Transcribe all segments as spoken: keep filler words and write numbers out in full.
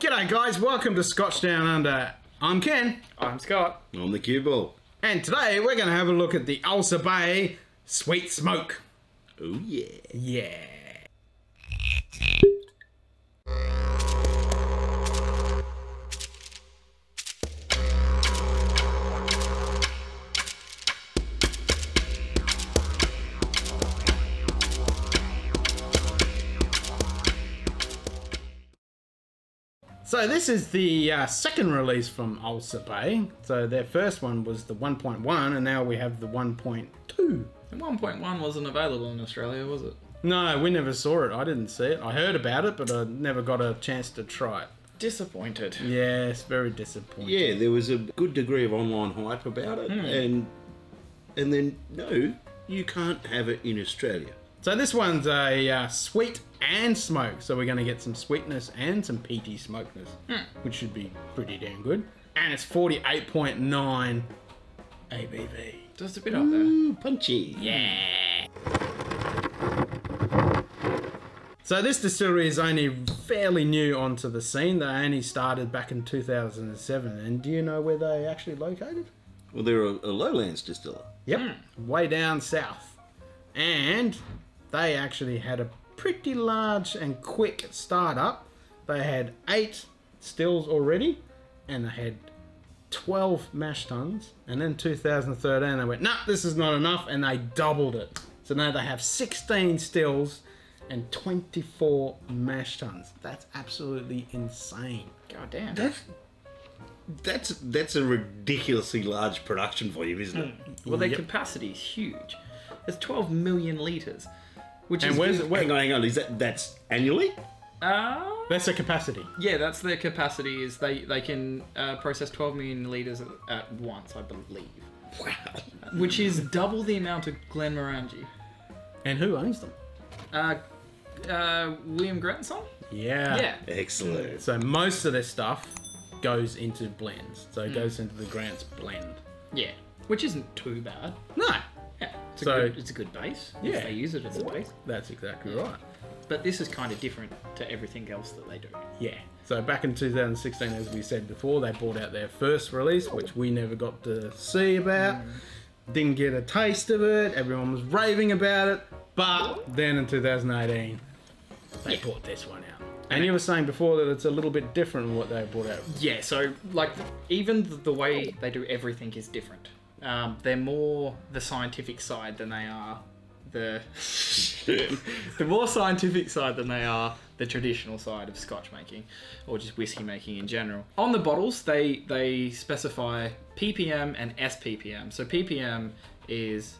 G'day guys, welcome to Scotch Down Under. I'm Ken. I'm Scott. I'm the cue ball. And today we're going to have a look at the Ailsa Bay Sweet Smoke. Oh yeah. Yeah. So this is the uh, second release from Ailsa Bay. So their first one was the one point one and now we have the one point two. The one point one wasn't available in Australia, was it? No, we never saw it. I didn't see it. I heard about it, but I never got a chance to try it. Disappointed. Yes, very disappointed. Yeah, there was a good degree of online hype about it. Hmm. And and then, no, you can't have it in Australia. So this one's a uh, sweet and smoke, so we're going to get some sweetness and some peaty smokeness, mm. which should be pretty damn good. And it's forty-eight point nine A B V. Just a bit up there. Ooh, punchy. Yeah. So this distillery is only fairly new onto the scene. They only started back in two thousand seven, and do you know where they actually located? Well, they're a, a lowlands distiller. Yep, mm. way down south. And they actually had a pretty large and quick startup. They had eight stills already and they had twelve mash tuns, and then two thousand thirteen they went, nah, this is not enough, and they doubled it. So now they have sixteen stills and twenty-four mash tuns. That's absolutely insane. God damn. That's that's that's a ridiculously large production volume, isn't it? Mm. Well, their yep. capacity is huge. It's twelve million litres. Which and is where's it, where, hang on, hang on, is that, that's annually? Uh, that's their capacity. Yeah, that's their capacity, is they, they can uh, process twelve million litres at, at once, I believe. Wow. Which is double the amount of Glenmorangie. And who owns them? Uh, uh, William Grant's. Yeah. Yeah. Excellent. So most of their stuff goes into blends. So it mm. goes into the Grant's blend. Yeah. Which isn't too bad. No. It's so a good, it's a good base. Yeah, if they use it as a base. That's exactly right. But this is kind of different to everything else that they do. Yeah. So back in two thousand sixteen, as we said before, they brought out their first release, which we never got to see about. Mm. Didn't get a taste of it. Everyone was raving about it. But then in two thousand eighteen, they yeah. brought this one out. And you were saying before that it's a little bit different than what they brought out. Yeah. So like the, even the way they do everything is different. Um, they're more the scientific side than they are the the more scientific side than they are the traditional side of scotch making, or just whiskey making in general. On the bottles, they they specify P P M and S P P M. So P P M is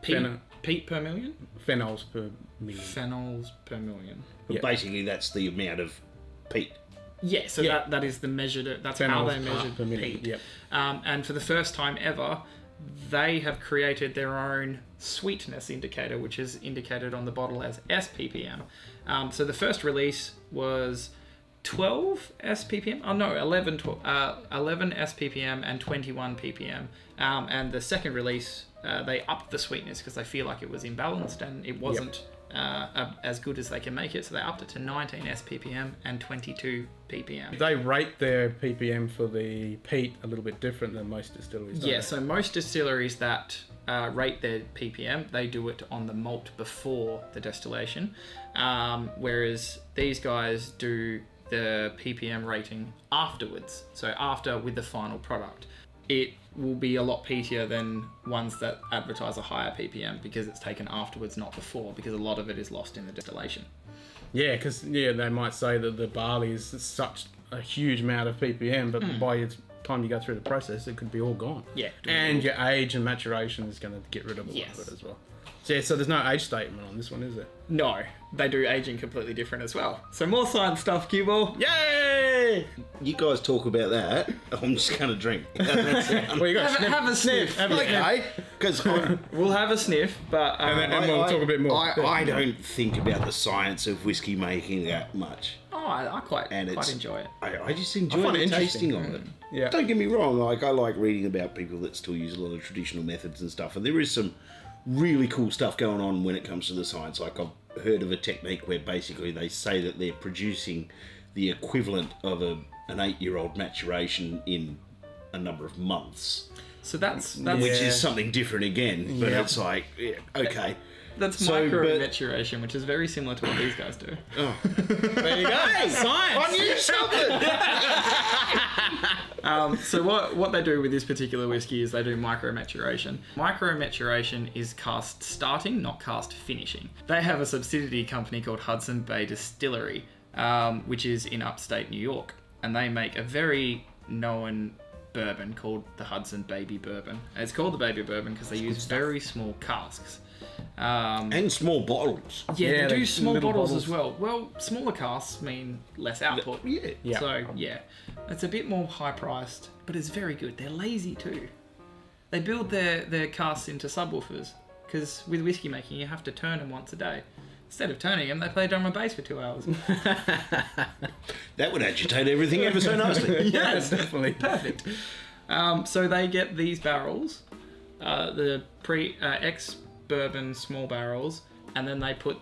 peat Phen per million, phenols per million, phenols per million. Well, yep. Basically, that's the amount of peat. Yeah, so yeah. That, that is the measured, that's Fennels how they measured the peat. Yep. Um, and for the first time ever, they have created their own sweetness indicator, which is indicated on the bottle as S P P M. Um, so the first release was twelve S P P M, oh no, eleven, twelve, uh, eleven S P P M and twenty-one P P M. Um, and the second release, uh, they upped the sweetness because they feel like it was imbalanced and it wasn't. Yep. Uh, as good as they can make it, so they upped it to nineteen S P P M and twenty-two P P M. They rate their P P M for the peat a little bit different than most distilleries, don't yeah, they? So most distilleries that uh, rate their P P M, they do it on the malt before the distillation, um, whereas these guys do the P P M rating afterwards, so after with the final product. It will be a lot peatier than ones that advertise a higher P P M because it's taken afterwards, not before, because a lot of it is lost in the distillation. Yeah, because yeah, they might say that the barley is such a huge amount of P P M, but mm. by the time you go through the process, it could be all gone. Yeah. And your age and maturation is going to get rid of a lot yes. of it as well. So, yeah, so there's no age statement on this one, is there? No, they do aging completely different as well. So more science stuff, cue ball. Yay! You guys talk about that. I'm just going to drink. That's it. Well, you have, a, have a sniff. Have okay. A, we'll have a sniff, but um, and, then, and I, we'll I, talk a bit more. I, I don't think about the science of whiskey making that much. Oh, I, I quite, and quite enjoy it. I, I just enjoy I the tasting of it. Mm. Yeah. Don't get me wrong. Like I like reading about people that still use a lot of traditional methods and stuff, and there is some really cool stuff going on when it comes to the science. Like I've heard of a technique where basically they say that they're producing the equivalent of a, an eight-year-old maturation in a number of months. So that's, that's which yeah. is something different again, but yeah. it's like yeah, okay. That's so, micro maturation, which is very similar to what these guys do. Oh. There you go, hey, science. I knew something. um, so what what they do with this particular whiskey is they do micro maturation. Micro maturation is cast starting, not cast finishing. They have a subsidiary company called Hudson Bay Distillery, um, which is in upstate New York, and they make a very known bourbon called the Hudson Baby Bourbon. It's called the Baby Bourbon because they use very small casks. Um, and small bottles. Yeah, yeah they do small bottles, bottles as well. Well, smaller casks mean less output. Yeah. yeah. So, yeah. It's a bit more high-priced, but it's very good. They're lazy too. They build their, their casks into subwoofers because with whiskey making, you have to turn them once a day. Instead of turning them, they play drum and bass for two hours. That would agitate everything ever so nicely. Yes, definitely. Perfect. Um, so they get these barrels, uh, the pre uh, ex-bourbon small barrels, and then they put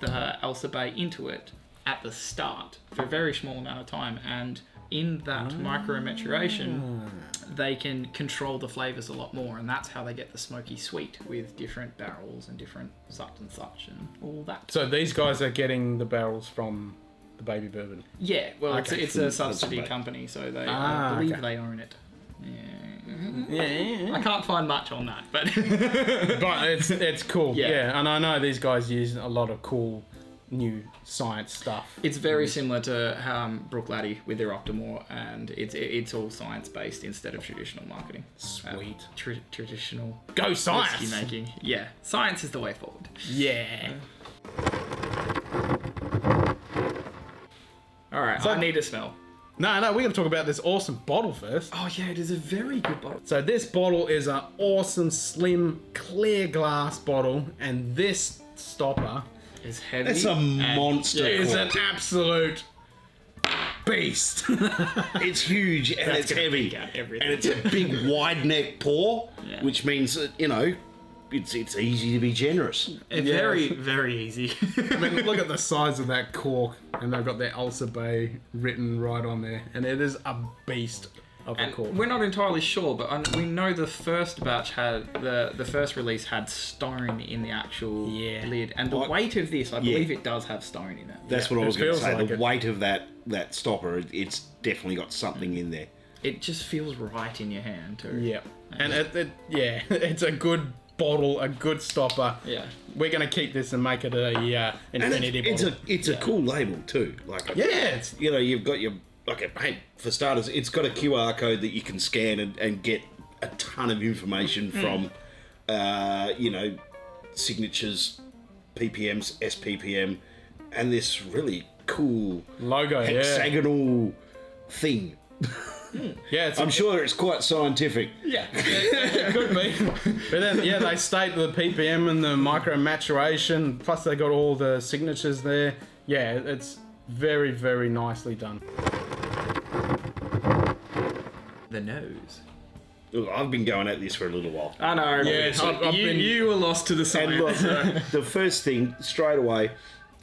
the uh, Ailsa Bay into it at the start for a very small amount of time. And in that oh. micro-maturation, they can control the flavours a lot more. And that's how they get the smoky sweet with different barrels and different such and such and all that. So these guys are getting the barrels from the Baby Bourbon? Yeah, well, okay. it's, it's a subsidy company, so they ah, I believe okay. they own it. Yeah. Yeah, yeah, yeah. I can't find much on that, but... but it's, it's cool, yeah. yeah. And I know these guys use a lot of cool... new science stuff. It's very similar to um, Bruichladdich with their Optimore, and it's it's all science based instead of traditional marketing. Sweet. Um, tra traditional. Go science. Whiskey making. Yeah, science is the way forward. Yeah. All right. So, I need a smell. No, no, we're gonna talk about this awesome bottle first. Oh yeah, it is a very good bottle. So this bottle is an awesome, slim, clear glass bottle, and this stopper. It's heavy. It's a monster. It's an absolute beast. It's huge and That's it's heavy. And it's a big wide neck pour, yeah. which means that, you know, it's it's easy to be generous. Yeah. Very, very easy. I mean, look at the size of that cork, and they've got their Ailsa Bay written right on there. And it is a beast. And we're not entirely sure, but we know the first batch had the the first release had stone in the actual yeah. lid, and the well, weight of this, I yeah. believe it does have stone in it. That's yeah. what I was going to say. Like the it. weight of that that stopper, it's definitely got something mm. in there. It just feels right in your hand too. Yeah, and it, it, yeah, it's a good bottle, a good stopper. Yeah, we're going to keep this and make it a uh, infinity and it's, bottle. It's a it's yeah. a cool label too. Like a, yeah, it's, you know, you've got your. Okay, hey, for starters, it's got a Q R code that you can scan and, and get a ton of information from, uh, you know, signatures, P P Ms, S P P M, and this really cool logo, hexagonal yeah. thing. Yeah, it's I'm a, sure it's quite scientific. Yeah, yeah, it could be. But then, yeah, they state the P P M and the micro maturation, plus they got all the signatures there. Yeah, it's very, very nicely done. The nose. Look, I've been going at this for a little while. I know. Yeah, I've, I've you, been... you were lost to the science. Look, the first thing straight away,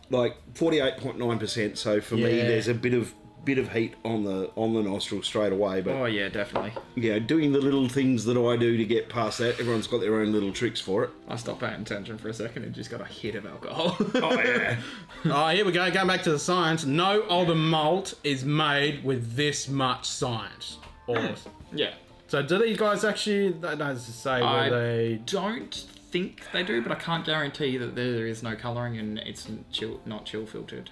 like forty-eight point nine percent. So for yeah. me, there's a bit of bit of heat on the on the nostril straight away. But oh yeah, definitely. Yeah, doing the little things that I do to get past that. Everyone's got their own little tricks for it. I stopped paying attention for a second and just got a hit of alcohol. Oh yeah. Oh, here we go. Going back to the science. No older malt is made with this much science. Almost. Yeah. So do these guys actually, that does say I they... don't think they do, but I can't guarantee that there is no colouring and it's chill, not chill filtered.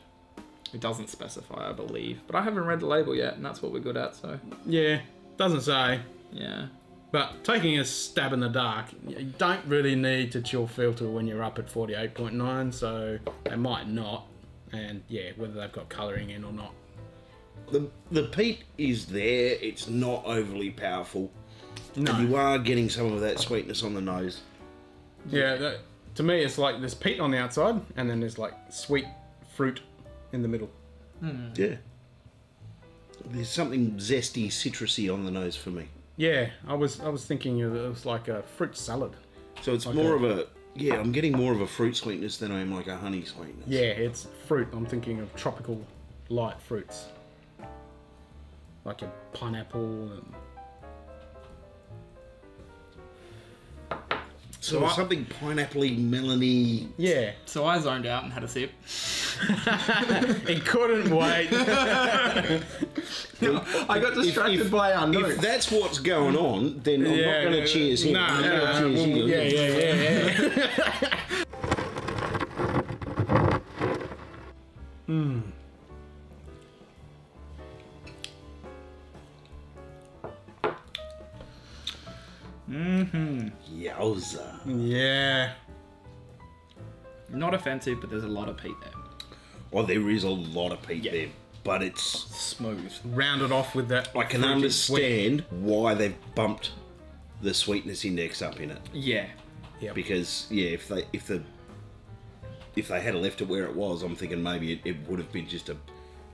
It doesn't specify, I believe. But I haven't read the label yet, and that's what we're good at, so... Yeah, doesn't say. Yeah. But taking a stab in the dark, you don't really need to chill filter when you're up at forty-eight point nine, so they might not. And yeah, whether they've got colouring in or not. The, the peat is there, it's not overly powerful. No. And you are getting some of that sweetness on the nose. Yeah, that, to me it's like there's peat on the outside and then there's like sweet fruit in the middle. Mm. Yeah. There's something zesty, citrusy on the nose for me. Yeah, I was I was thinking it was like a fruit salad. So it's like more a, of a Yeah, I'm getting more of a fruit sweetness than I am like a honey sweetness. Yeah, it's fruit. I'm thinking of tropical light fruits. Like a pineapple and... So, so I, something pineapple-y, melony. Yeah. So I zoned out and had a sip. It couldn't wait. No, I got distracted if, if, by our notes. If that's what's going on, then I'm yeah, not going to yeah, cheers him. No, no, no, cheers well, him. Yeah, yeah, yeah. Hmm. Mm-hmm. Yowza. Yeah. Not offensive, but there's a lot of peat there. Well, there is a lot of peat yeah. there, but it's... smooth. Rounded off with that... I can understand sweet. why they've bumped the sweetness index up in it. Yeah. Yep. Because, yeah, if they if the, if they had left it where it was, I'm thinking maybe it, it would have been just a,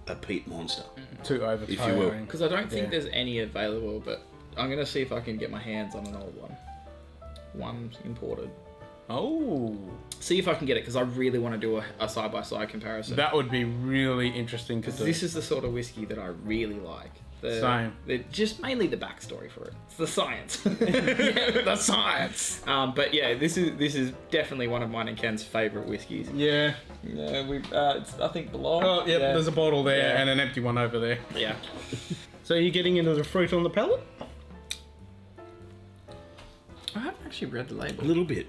a peat monster. Mm-hmm. Too overpowering. Because I don't think yeah. there's any available, but... I'm going to see if I can get my hands on an old one. One's imported. Oh. See if I can get it, because I really want to do a side-by-side -side comparison. That would be really interesting to do. This is the sort of whiskey that I really like. The, Same. The, just mainly the backstory for it. It's the science. yeah, the science. Um, but yeah, this is this is definitely one of mine and Ken's favourite whiskies. Yeah. Yeah, we. Uh, it's, I think below. Oh, yep, yeah. There's a bottle there yeah. and an empty one over there. Yeah. So you're getting into the fruit on the palate? I haven't actually read the label. A little bit.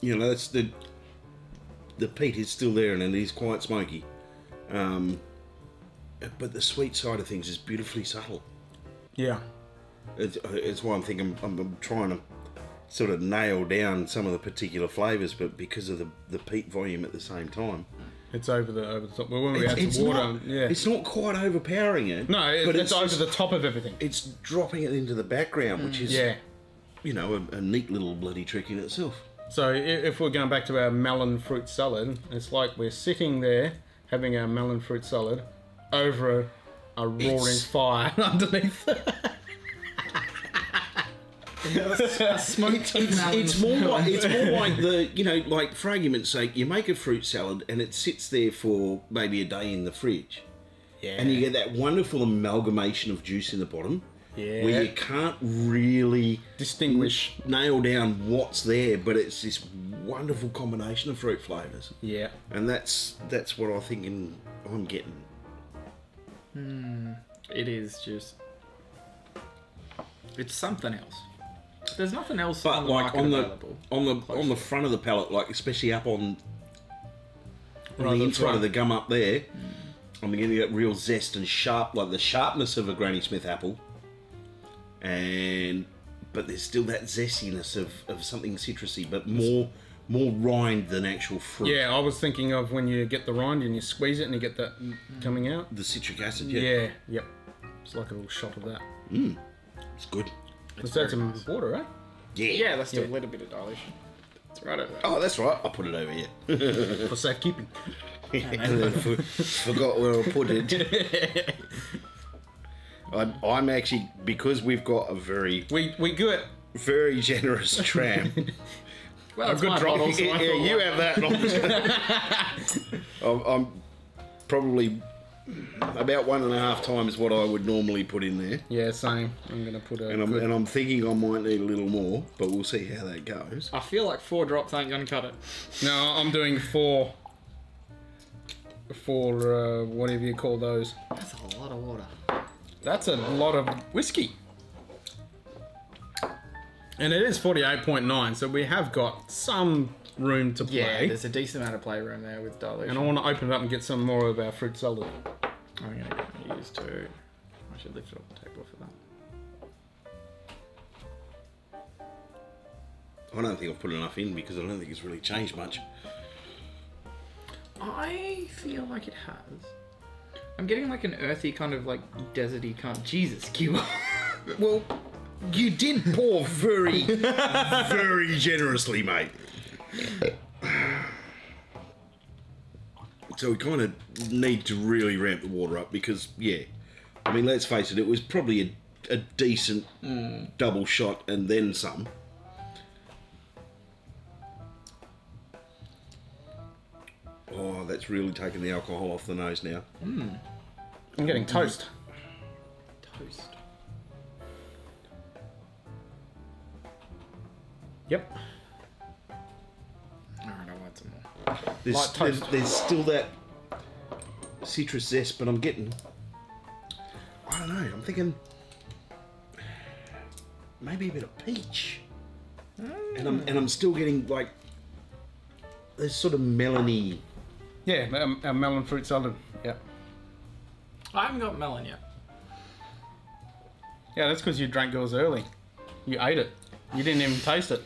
You know, that's the the peat is still there and it is quite smoky. Um, but the sweet side of things is beautifully subtle. Yeah. It's, it's why I'm thinking I'm, I'm trying to sort of nail down some of the particular flavours, but because of the, the peat volume at the same time. It's over the over the top. Well, when we it's, add it's some water, not, yeah, it's not quite overpowering it. No, it, but it's, it's over just, the top of everything. It's dropping it into the background, mm. which is, yeah, you know, a, a neat little bloody trick in itself. So if we're going back to our melon fruit salad, it's like we're sitting there having our melon fruit salad over a, a roaring it's... fire underneath. It's, it's more like it's more like the you know like for argument's sake you make a fruit salad and it sits there for maybe a day in the fridge, yeah, and you get that wonderful amalgamation of juice in the bottom, yeah, where you can't really distinguish nail down what's there, but it's this wonderful combination of fruit flavors, yeah, and that's that's what I think in, I'm getting. Mm, it is just it's something else. There's nothing else but on the like on the available. on the Close on the front of the palate, like especially up on, on right, the inside right. of the gum up there, mm. I'm getting that real zest and sharp, like the sharpness of a Granny Smith apple, and but there's still that zestiness of, of something citrusy, but more more rind than actual fruit. Yeah, I was thinking of when you get the rind and you squeeze it and you get that coming out. The citric acid. Yeah. Yeah. Yep. It's like a little shot of that. Mm. It's good. Let's add some nice. water, right? Yeah. Yeah, let's do yeah. a little bit of dilution. It's right over there. Oh, that's right. I'll put it over here. For safekeeping. Forgot where I put it. I'm, I'm actually, because we've got a very... We we good. Very generous tram. Well, a good drop. Yeah, so yeah you have that. I'm, I'm probably... about one and a half times what I would normally put in there. Yeah, same. I'm going to put a and I'm, good... and I'm thinking I might need a little more, but we'll see how that goes. I feel like four drops ain't going to cut it. No, I'm doing four. Four, uh, whatever you call those. That's a lot of water. That's a lot of whiskey. And it is forty-eight point nine, so we have got some... room to play. Yeah, there's a decent amount of playroom there with dilution. And I want to open it up and get some more of our fruit salad. I'm going to use two. I should lift it off the table for that. I don't think I've put enough in because I don't think it's really changed much. I feel like it has. I'm getting like an earthy kind of like deserty kind of... Jesus, Q. Well, you did pour very, very generously, mate. So we kind of need to really ramp the water up because, yeah, I mean, let's face it, it was probably a, a decent mm. double shot and then some. that's really taken the alcohol off the nose now. Mm. I'm getting toast. Toast. Yep. Alright, I want some more. There's, Light toast. There's, there's still that citrus zest, but I'm getting... I don't know, I'm thinking... maybe a bit of peach. Mm. And I'm and I'm still getting like this sort of melony. Yeah, a, a melon fruit salad. Yeah. I haven't got melon yet. Yeah, that's because you drank yours early. You ate it. You didn't even taste it.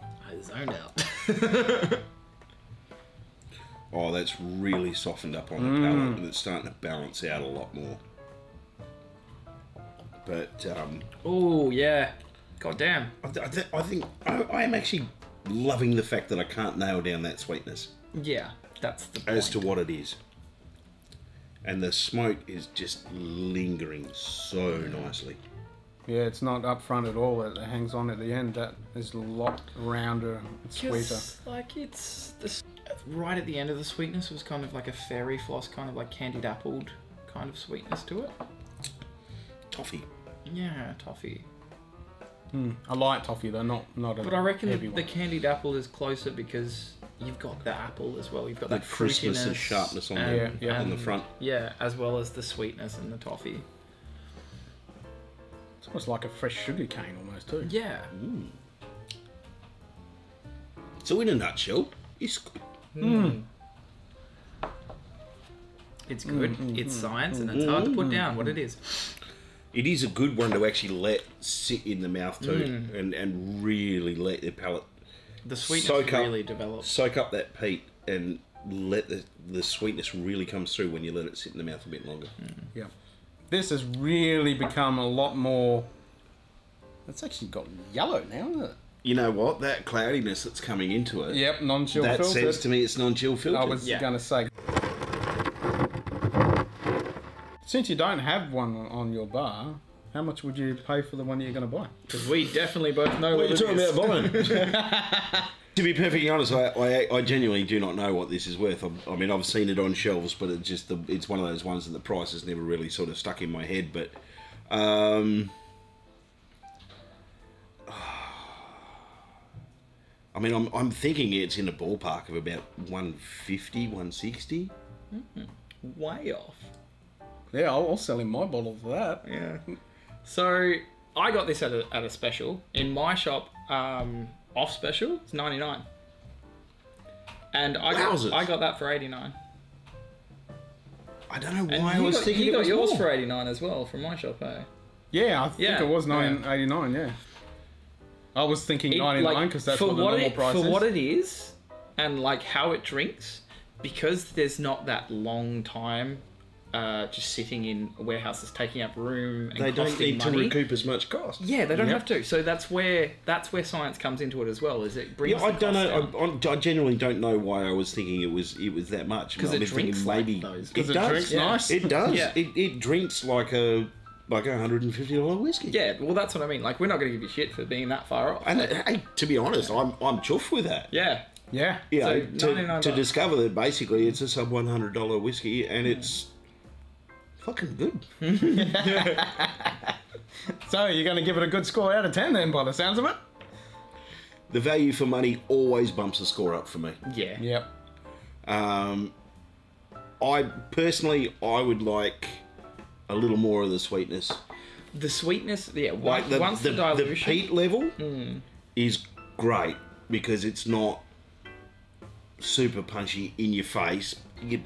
I zoned out. Oh, that's really softened up on the palate, mm. and it's starting to balance out a lot more. But um. Oh yeah. God damn. I, th I think I, I am actually loving the fact that I can't nail down that sweetness. Yeah, that's the point. As to what it is. And the smoke is just lingering so nicely. Yeah, it's not up front at all. It hangs on at the end. That is a lot rounder and sweeter. Like it's the, right at the end of the sweetness was kind of like a fairy floss, kind of like candied appled kind of sweetness to it. Toffee. Yeah, toffee. Mm, I like toffee though, not not a But I reckon the, the candied apple is closer because you've got the apple as well. You've got the that crispness and sharpness on and, the, yeah, yeah. on the front. Yeah, as well as the sweetness and the toffee. It's almost like a fresh sugar cane almost too. Yeah. Mm. So in a nutshell, it's good. Mm. It's good. Mm. It's science, and it's hard to put down what it is. It is a good one to actually let sit in the mouth too, mm. and, and really let the palate the sweetness soak up, really develop. Soak up that peat and let the, the sweetness really comes through when you let it sit in the mouth a bit longer. Mm. Yeah. This has really become a lot more... It's actually got yellow now, isn't it? You know what? That cloudiness that's coming into it... Yep, non-chill filtered. That says to me it's non-chill filtered. I was yeah. going to say... Since you don't have one on your bar, how much would you pay for the one you're going to buy? Because we definitely both know what, what you're talking about buying. To be perfectly honest, I, I, I genuinely do not know what this is worth. I, I mean, I've seen it on shelves, but it's just the, it's one of those ones that the price has never really sort of stuck in my head. But um, I mean, I'm I'm thinking it's in the ballpark of about one fifty, one sixty. Mm-hmm. Way off. Yeah, I'll sell him my bottle for that. Yeah. So I got this at a, at a special in my shop. Um, off special, it's ninety nine, and I got, I got that for eighty nine. I don't know why I was got, thinking you got it was yours more. for eighty nine as well from my shop, eh? Yeah, I think yeah, it was nine yeah. eighty nine. Yeah. I was thinking it, ninety nine because like, that's what the what normal it, price for is. For what it is, and like how it drinks, because there's not that long time. Uh, just sitting in warehouses, taking up room, and they don't need money. to recoup as much cost. Yeah, they don't yep. have to. So that's where that's where science comes into it as well. Is it brings? Yeah, I don't know. I, I genuinely don't know why I was thinking it was it was that much. Because it drinks like maybe those. It, it does. Drinks yeah. nice. It does. yeah. it, it drinks like a like a hundred and fifty dollar whiskey. Yeah, well that's what I mean. Like we're not going to give you shit for being that far off. And so. Hey, to be honest, I'm I'm chuffed with that. Yeah. Yeah. Yeah. So to, to discover that basically it's a sub one hundred dollar whiskey and yeah. it's. Fucking good. So you're going to give it a good score out of ten then by the sounds of it? The value for money always bumps the score up for me. Yeah. Yep. Um, I personally, I would like a little more of the sweetness. The sweetness, yeah. Like the, once the, the dilution. The peat level mm. is great because it's not super punchy in your face,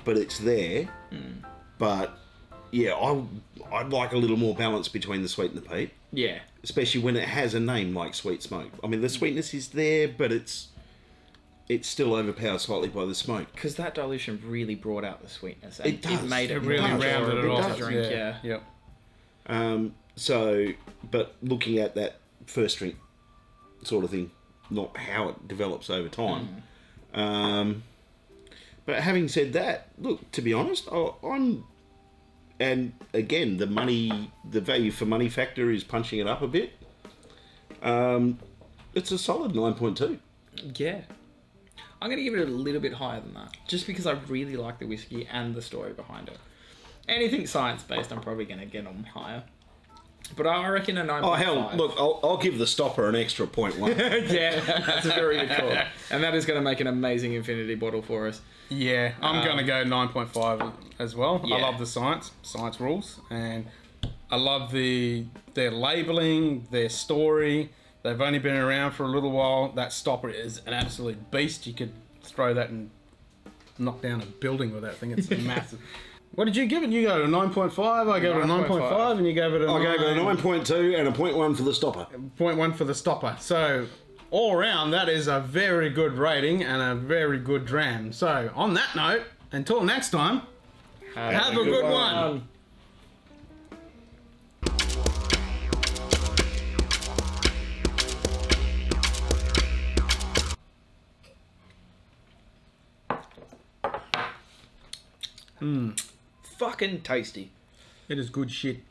but it's there. Mm. But... Yeah, I, I'd like a little more balance between the sweet and the peat. Yeah. Especially when it has a name like Sweet Smoke. I mean, the sweetness is there, but it's it's still overpowered slightly by the smoke. Because that dilution really brought out the sweetness. And it does. It made it, it really does. rounded it, it off. Drink, yeah. yeah. Yep. Um, so, but looking at that first drink sort of thing, not how it develops over time. Mm. Um, but having said that, look, to be honest, I, I'm... And again, the money, the value for money factor is punching it up a bit. Um, it's a solid nine point two. Yeah. I'm going to give it a little bit higher than that, just because I really like the whiskey and the story behind it. Anything science-based, I'm probably going to get on higher. But I reckon a nine point five. Oh, hell, look, I'll, I'll give the stopper an extra point one. Yeah, that's a very good call. And that is going to make an amazing infinity bottle for us. Yeah, I'm um, going to go nine point five as well. Yeah. I love the science. Science rules. And I love the their labelling, their story. They've only been around for a little while. That stopper is an absolute beast. You could throw that and knock down a building with that thing. It's massive. What did you give it? You go to nine point five, I gave it a nine point five, and you gave it a nine. I gave it a nine point two and a point one for the stopper. point one for the stopper. So, all around, that is a very good rating and a very good dram. So, on that note, until next time, have, have a, a good, good one. one. Mm. Fucking tasty. It is good shit.